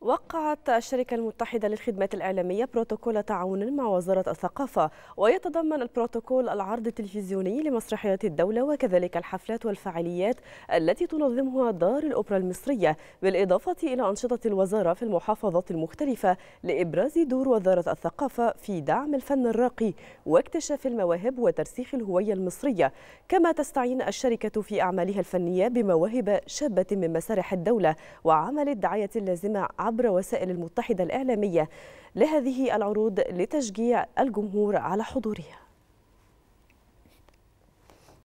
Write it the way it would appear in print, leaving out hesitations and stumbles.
وقعت الشركة المتحدة للخدمات الإعلامية بروتوكول تعاون مع وزارة الثقافة، ويتضمن البروتوكول العرض التلفزيوني لمسرحيات الدولة وكذلك الحفلات والفعاليات التي تنظمها دار الأوبرا المصرية، بالإضافة إلى أنشطة الوزارة في المحافظات المختلفة لإبراز دور وزارة الثقافة في دعم الفن الراقي واكتشاف المواهب وترسيخ الهوية المصرية. كما تستعين الشركة في أعمالها الفنية بمواهب شابة من مسارح الدولة وعمل الدعاية اللازمة عبر وسائل المتحدة الإعلامية لهذه العروض لتشجيع الجمهور على حضورها.